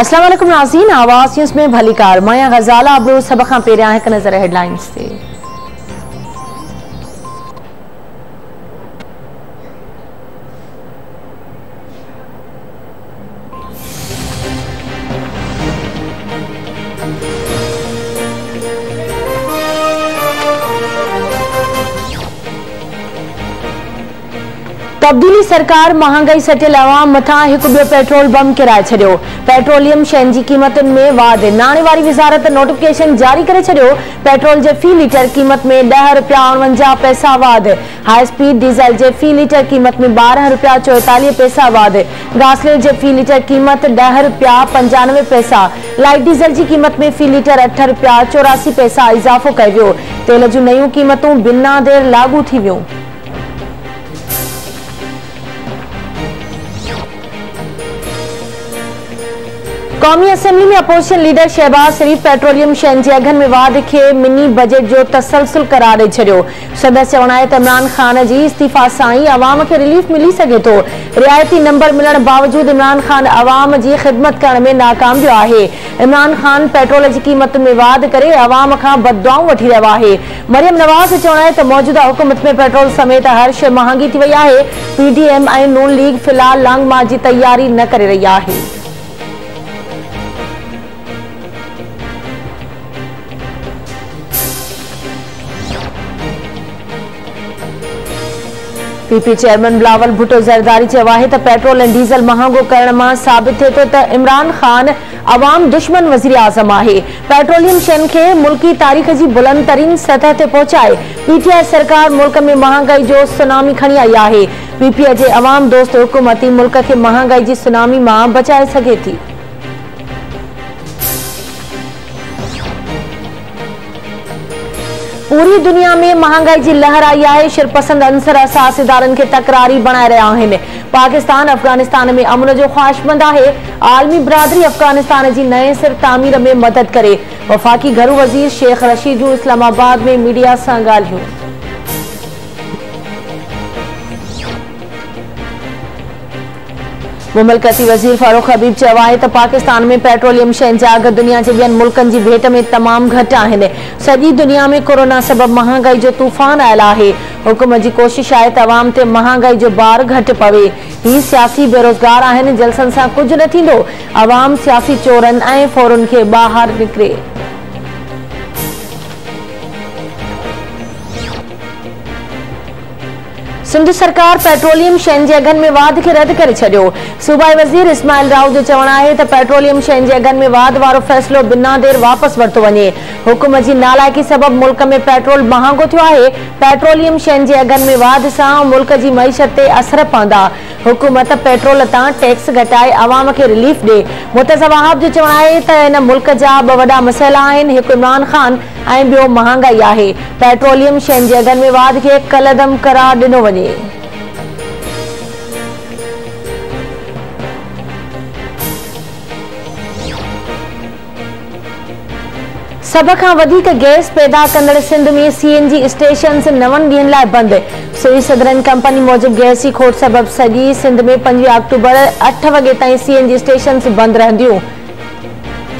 अस्सलाम वालेकुम नाज़रीन, आवाज़ न्यूज़ में भली कार माया गजाला अबरो सबक खां पहिरियां हिकु नज़र हेडलाइंस ते। तब्दीली सरकार महंगाई सटियल अवाम मथा एक बो पेट्रोल बम किराए छो। पेट्रोलियम शयुन की कीमतन में वाद, नाणे वाली विजारत नोटिफिकेशन जारी कर छो। पेट्रोल के फी लीटर कीमत में 10 रुपया 49 पैसा वाद। हाई स्पीड डीजल के फी लीटर कीमत में 12 रुपया 44 पैसा वाद। गासलेट के फी लीटर कीमत 10 रुपया 95 पैसा। लाइट डीजल की कीमत में फी लीटर 8 रुपया 84 पैसा इजाफो किया। तेल जो नयू कीमतों बिना देर लागू थी व्यूं। कौमी असेंबली में opposition leader Shehbaz Sharif petroleum शयुन के अघन में वाद के मिनी बजट जो तसलसल करार दे छो। सदस्य चवण है इमरान खान की इस्तीफा से अवाम के रिलीफ मिली सके तो। रियायती नंबर मिलने बावजूद इमरान खान अवाम की खिदमत करने में नाकाम रहा है। इमरान खान पेट्रोल की कीमत में वाद करे अवाम का बददुआं वठी रहा है। मरियम नवाज चवण है तो मौजूदा हुकूमत में पेट्रोल समेत हर शय महंगी थी वही है। PDM और नून लीग फिलहाल लॉन्ग मार्च की तैयारी न कर रही है। PPP चेयरमैन बिलावल भुट्टो जरदारी चवाहे तो पेट्रोल एंड डीजल महंगो करण में साबित थे तो इमरान खान अवाम दुश्मन वजीर आजम है। पेट्रोलियम शयुन के मुल्की तारीख की बुलंद तरीन सतह से पहुंचाए PTI सरकार मुल्क में महंगाई जो सुनामी खड़ी आई है। PPI के अवाम दोस्त हुकूमती मुल्क के महंगाई की सुनामी में बचाए सके थी। पूरी दुनिया में महंगाई की लहर आई है। शिरपसंद अंसर असास इदारन के तकरारी बनाए रहा है। पाकिस्तान अफगानिस्तान में अमन जो ख्वाहिशमंद है। आलमी बरादरी अफगानिस्तान की नए सिर तामीर में मदद करे। वफाकी घरू वजीर शेख रशीद इस्लामाबाद में मीडिया से गालियों। मुमलकती वजीर फारूक हबीब चवा है तो पाकिस्तान में पेट्रोलियम शयुन जा अघ दुनिया के बियन मुल्कन की भेंट में तमाम घट। सजी दुनिया में कोरोना सबब महंगाई जो तूफान आयल है। हुकूमत की कोशिश है तो अवाम से महंगाई जो भार घट पवे। ही सियासी बेरोजगार जलसन से कुछ न थींदो। अवाम सियासी चोरन और फोरन के बाहर निकरे। सिंध सरकार पेट्रोलियम शयुन के अघन में वाद के रद्द कर छो। सूबाई वजीर इस्माइल राव जो चवण है तो पेट्रोलियम शयुन के अघन में वाद वारो फैसलो बिना देर वापस वरतो वे। हुकूमत की नालायकी सबब मुल्क में पेट्रोल महंगो थो है। पेट्रोलियम शयुन के अघन में वाद से मुल्क की मईशत से असर पवंदा। हुकूमत पेट्रोल ता टैक्स घटाए अवाम के रिलीफ दे। मुर्तजा वहाब जो चवण है तो इन मुल्क जा ब वड़ा मसइला आहिनि, एक इमरान खान और बो महंगाई है। पेट्रोलियम शयुन के अघन में वाद के कलदम करार दिनों वे। सब खां वधीक गैस पैदा कंदड़ सिंध में CNG स्टेशन 9 ॾींहनि लाइ बंद। सुई सदरन कंपनी मूजिब गैस की खोट सबब सॼी सिंध में 25 अक्टूबर 8 वॻे ताईं CNG स्टेशन बंद रहंदियूं।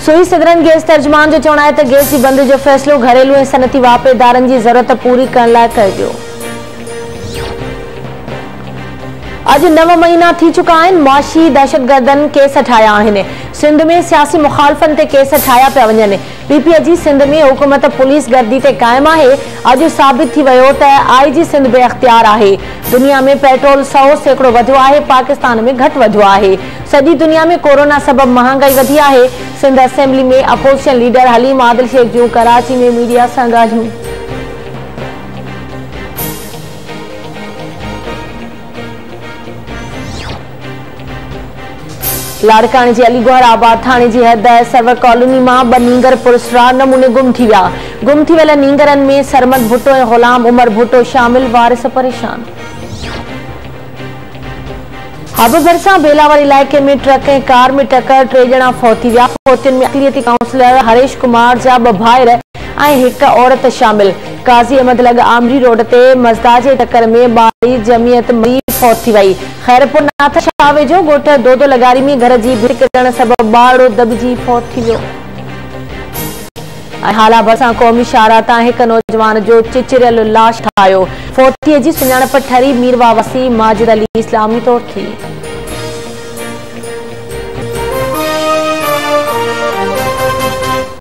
सुई सदरन गैस तर्जुमान जो चवणु आहे त गैस जी बंद जो फ़ैसिलो घरेलू ऐं सनती वापेदारनि जी ज़रूरत पूरी करण लाइ कयो वियो। अज 9 महीना थी चुका है मुआशी दहशतगर्दन केस ठाया है। सिंध में सियासी मुखालफन से केस ठाया पे वन। PPI जी सिंध में हुकूमत पुलिस गर्दी से कायम है। अज साबित थी वो IG सिंध बेअख्तियार है। दुनिया में पेट्रोल 100% वधो है, पाकिस्तान में घट वधो है। सजी दुनिया में कोरोना सबब महंगाई वधी है। सिंध असेंबली में अपोजिशन लीडर हलीम आदिल शेख जो कराची में मीडिया से गालियों। लाड़कानी जी अलीगढ़ आबाद थाने की हद सर्वर कॉलोनी में 2 नींगर पुरस्कार नमूने गुम थी विया। गुम थी वेल नींगरन में सरमद भुट्टो और गुलाम उमर भुट्टो शामिल। वारिस परेशान। हाबुभर से बेलावर इलाके में ट्रक और कार में टक्कर, 3 ॼणा फौत थी विया। फौतन में अक़लियती काउंसलर हरीश कुमार जा 2 भाइर और 1 औरत शामिल। काजी अहमद लग आमरी रोड ते मज़दार जे टक्कर में बाड़ी जमियत मरीज़ फौत थी वई। खैरपुर नाथ शाह वेझो गोठ दोदो लगारी में घर जी भिति किरण सबब बाड़ो दबजी फौत थी वियो। हाला बरसा कौमी शारा ता हिक नौजवान जो चिचरियल लाश ठाहियो। फौतीअ जी सुञाणप ठरी मीरवा वसी माजिद अली इस्लामी तौर थी।